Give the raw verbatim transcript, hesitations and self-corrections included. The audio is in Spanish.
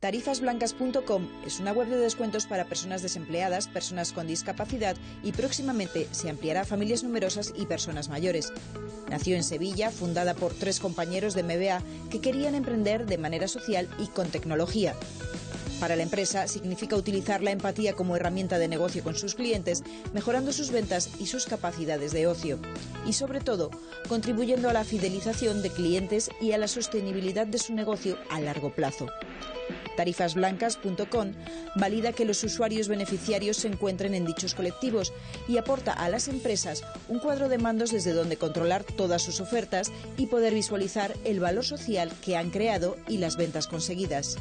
Tarifas blancas punto com es una web de descuentos para personas desempleadas, personas con discapacidad y próximamente se ampliará a familias numerosas y personas mayores. Nació en Sevilla, fundada por tres compañeros de M B A que querían emprender de manera social y con tecnología. Para la empresa significa utilizar la empatía como herramienta de negocio con sus clientes, mejorando sus ventas y sus capacidades de ocio. Y sobre todo, contribuyendo a la fidelización de clientes y a la sostenibilidad de su negocio a largo plazo. Tarifas blancas punto com valida que los usuarios beneficiarios se encuentren en dichos colectivos y aporta a las empresas un cuadro de mandos desde donde controlar todas sus ofertas y poder visualizar el valor social que han creado y las ventas conseguidas.